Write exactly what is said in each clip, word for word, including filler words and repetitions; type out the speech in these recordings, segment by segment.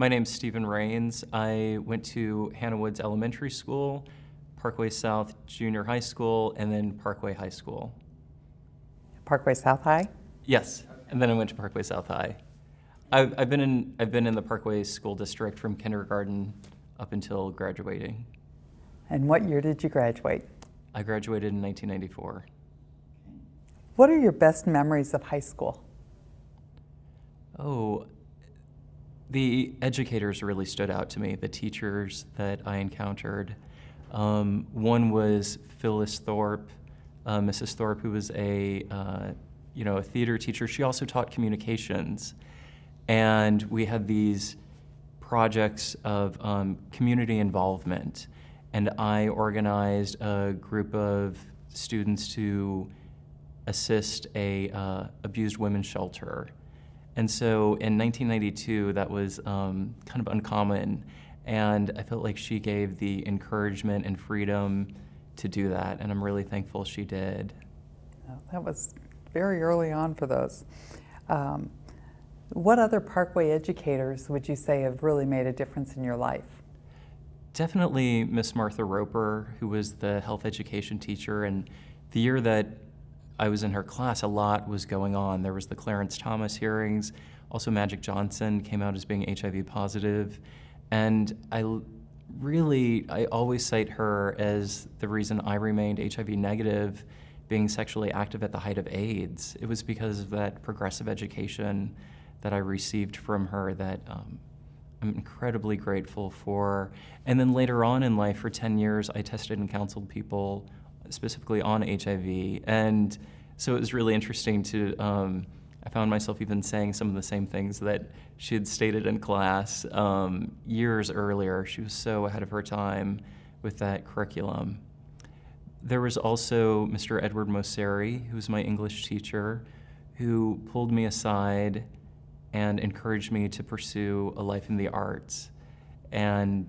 My name's Steven Reigns. I went to Hannah Woods Elementary School, Parkway South Junior High School, and then Parkway High School. Parkway South High? Yes, and then I went to Parkway South High. I've, I've, been in, I've been in the Parkway School District from kindergarten up until graduating. And what year did you graduate? I graduated in nineteen ninety-four. What are your best memories of high school? Oh, the educators really stood out to me, the teachers that I encountered. Um, one was Phyllis Thorpe, uh, Missus Thorpe, who was a, uh, you know, a theater teacher. She also taught communications. And we had these projects of um, community involvement. And I organized a group of students to assist a uh, abused women's shelter. And so in nineteen ninety-two, that was um, kind of uncommon. And I felt like she gave the encouragement and freedom to do that. And I'm really thankful she did. Oh, that was very early on for those. Um, What other Parkway educators would you say have really made a difference in your life? Definitely Miss Martha Roper, who was the health education teacher. And the year that I was in her class, a lot was going on. There was the Clarence Thomas hearings. Also, Magic Johnson came out as being H I V positive. And I really, I always cite her as the reason I remained H I V negative, being sexually active at the height of AIDS. It was because of that progressive education that I received from her that um, I'm incredibly grateful for. And then later on in life, for ten years, I tested and counseled people specifically on H I V. And so it was really interesting to, um, I found myself even saying some of the same things that she had stated in class um, years earlier. She was so ahead of her time with that curriculum. There was also Mister Edward Mosseri, who was my English teacher, who pulled me aside and encouraged me to pursue a life in the arts. And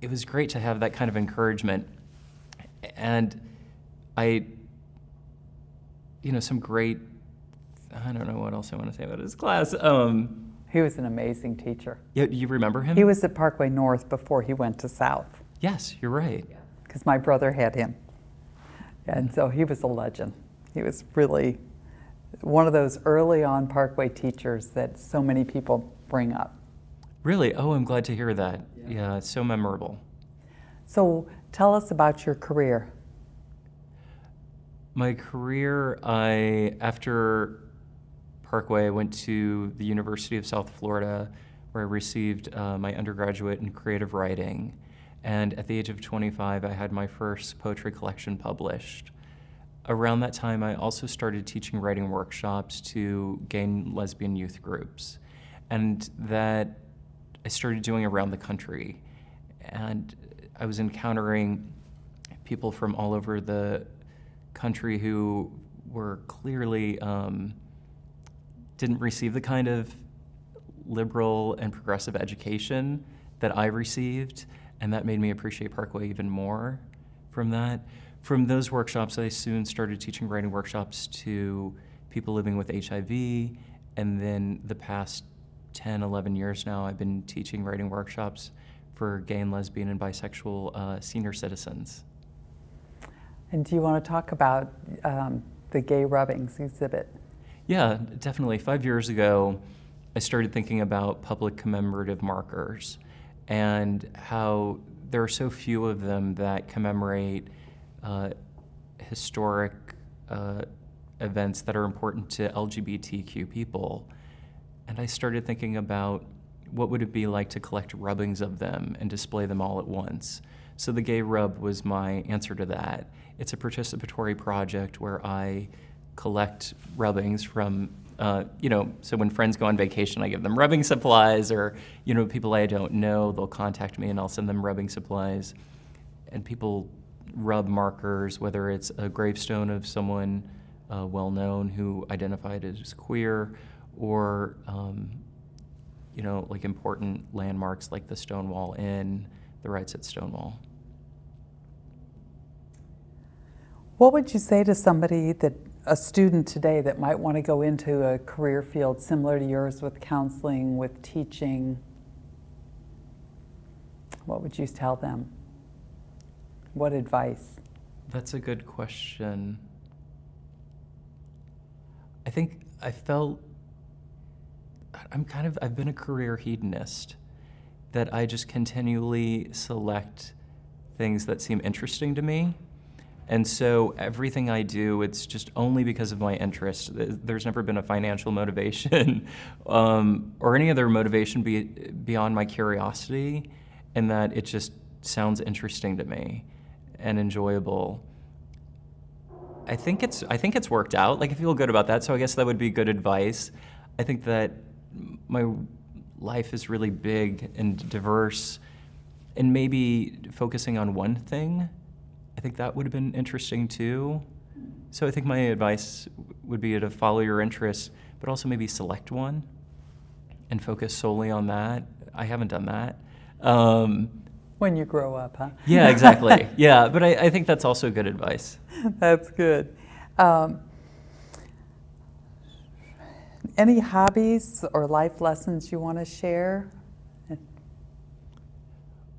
it was great to have that kind of encouragement. And I, you know, some great, I don't know what else I want to say about his class. Um, he was an amazing teacher. You, you remember him? He was at Parkway North before he went to South. Yes, you're right. Because my brother had him. And so he was a legend. He was really one of those early on Parkway teachers that so many people bring up. Really? Oh, I'm glad to hear that. Yeah, yeah, it's so memorable. So tell us about your career. My career, I, after Parkway, I went to the University of South Florida, where I received uh, my undergraduate in creative writing. And at the age of twenty-five, I had my first poetry collection published. Around that time, I also started teaching writing workshops to gay and lesbian youth groups. And that I started doing around the country. And I was encountering people from all over the country who were clearly um, didn't receive the kind of liberal and progressive education that I received. And that made me appreciate Parkway even more from that. From those workshops, I soon started teaching writing workshops to people living with H I V, and then the past ten, eleven years now, I've been teaching writing workshops for gay and lesbian and bisexual uh, senior citizens. And do you want to talk about um, the Gay Rubbings exhibit? Yeah, definitely. Five years ago, I started thinking about public commemorative markers and how there are so few of them that commemorate Uh, historic uh, events that are important to L G B T Q people. And I started thinking about what would it be like to collect rubbings of them and display them all at once. So the Gay Rub was my answer to that. It's a participatory project where I collect rubbings from, uh, you know, so when friends go on vacation, I give them rubbing supplies, or, you know, people I don't know, they'll contact me and I'll send them rubbing supplies. And people rub markers, whether it's a gravestone of someone uh, well-known who identified as queer, or um, you know, like important landmarks like the Stonewall Inn, the rights at Stonewall. What would you say to somebody that a student today that might want to go into a career field similar to yours with counseling, with teaching, what would you tell them? What advice? That's a good question. I think I felt, I'm kind of, I've been a career hedonist, that I just continually select things that seem interesting to me. And so everything I do, it's just only because of my interest. There's never been a financial motivation um, or any other motivation be, beyond my curiosity, and that it just sounds interesting to me and enjoyable. I think it's I think it's worked out. Like, I feel good about that. So I guess that would be good advice. I think that my life is really big and diverse, and maybe focusing on one thing, I think that would have been interesting too. So I think my advice would be to follow your interests, but also maybe select one and focus solely on that. I haven't done that. Um, when you grow up, huh? Yeah, exactly. Yeah, but I, I think that's also good advice. That's good. Um, any hobbies or life lessons you want to share?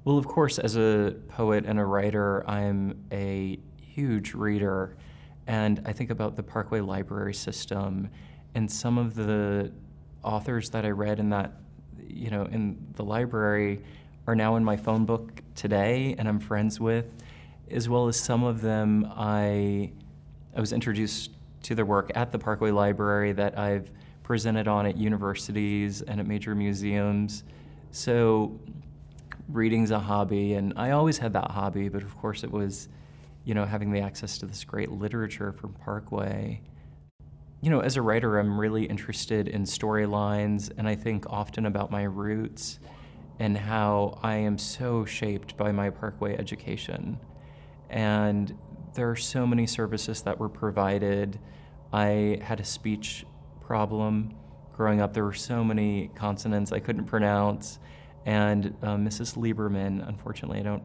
Well, of course, as a poet and a writer, I'm a huge reader, and I think about the Parkway Library system and some of the authors that I read in that, you know, in the library are now in my phone book today and I'm friends with, as well as some of them I, I was introduced to their work at the Parkway Library that I've presented on at universities and at major museums. So reading's a hobby, and I always had that hobby, but of course it was, you know, having the access to this great literature from Parkway. You know, as a writer, I'm really interested in storylines, and I think often about my roots and how I am so shaped by my Parkway education. And there are so many services that were provided. I had a speech problem growing up. There were so many consonants I couldn't pronounce. And uh, Missus Lieberman, unfortunately, I don't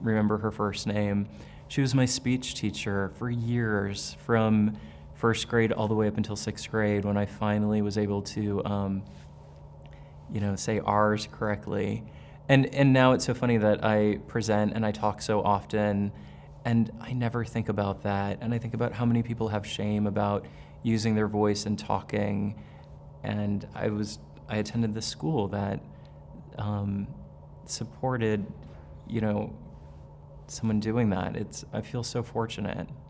remember her first name. She was my speech teacher for years, from first grade all the way up until sixth grade, when I finally was able to, um, you know, say R's correctly. And, and now it's so funny that I present and I talk so often, and I never think about that. And I think about how many people have shame about using their voice and talking. And I was, I attended this school that Um, supported, you know, someone doing that. It's, I feel so fortunate.